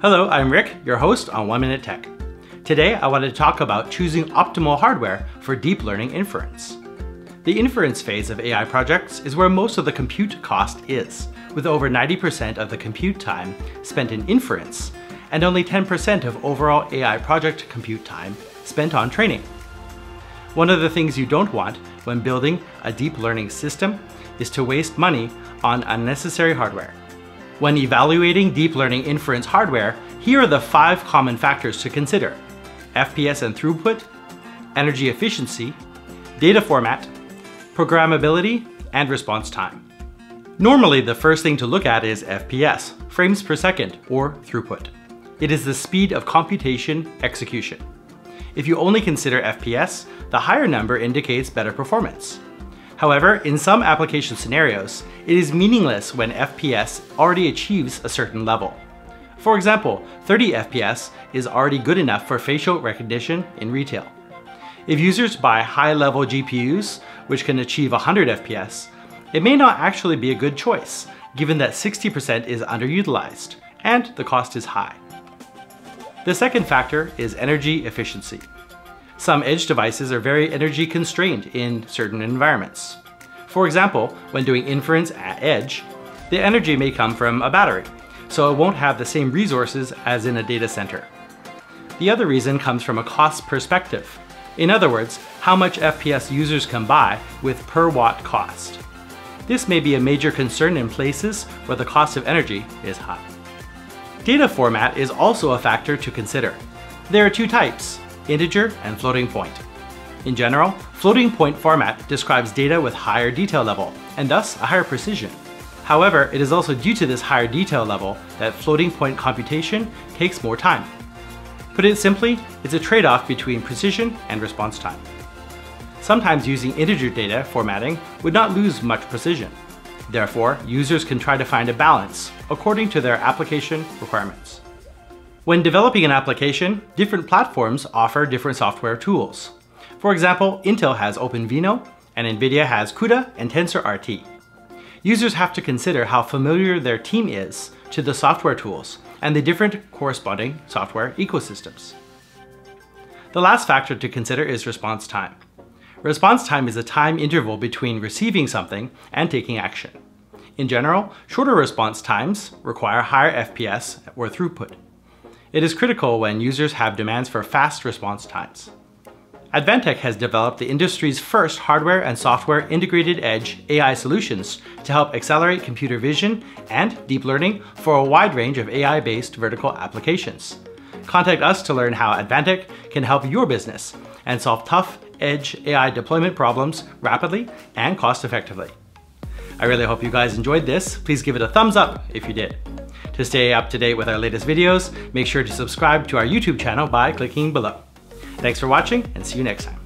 Hello, I'm Rick, your host on One Minute Tech. Today, I want to talk about choosing optimal hardware for deep learning inference. The inference phase of AI projects is where most of the compute cost is, with over 90% of the compute time spent in inference, and only 10% of overall AI project compute time spent on training. One of the things you don't want when building a deep learning system is to waste money on unnecessary hardware. When evaluating deep learning inference hardware, here are the 5 common factors to consider: FPS and throughput, energy efficiency, data format, programmability, and response time. Normally, the first thing to look at is FPS, frames per second, or throughput. It is the speed of computation execution. If you only consider FPS, the higher number indicates better performance. However, in some application scenarios, it is meaningless when FPS already achieves a certain level. For example, 30 FPS is already good enough for facial recognition in retail. If users buy high-level GPUs, which can achieve 100 FPS, it may not actually be a good choice, given that 60% is underutilized and the cost is high. The second factor is energy efficiency. Some edge devices are very energy constrained in certain environments. For example, when doing inference at edge, the energy may come from a battery, so it won't have the same resources as in a data center. The other reason comes from a cost perspective. In other words, how much FPS users can buy with per watt cost. This may be a major concern in places where the cost of energy is high. Data format is also a factor to consider. There are 2 types: integer and floating point. In general, floating point format describes data with higher detail level and thus a higher precision. However, it is also due to this higher detail level that floating point computation takes more time. Put it simply, it's a trade-off between precision and response time. Sometimes using integer data formatting would not lose much precision. Therefore, users can try to find a balance according to their application requirements. When developing an application, different platforms offer different software tools. For example, Intel has OpenVINO, and NVIDIA has CUDA and TensorRT. Users have to consider how familiar their team is to the software tools and the different corresponding software ecosystems. The last factor to consider is response time. Response time is the time interval between receiving something and taking action. In general, shorter response times require higher FPS or throughput. It is critical when users have demands for fast response times. Advantech has developed the industry's first hardware and software integrated edge AI solutions to help accelerate computer vision and deep learning for a wide range of AI-based vertical applications. Contact us to learn how Advantech can help your business and solve tough edge AI deployment problems rapidly and cost-effectively. I really hope you guys enjoyed this. Please give it a thumbs up if you did. To stay up to date with our latest videos, make sure to subscribe to our YouTube channel by clicking below. Thanks for watching, and see you next time.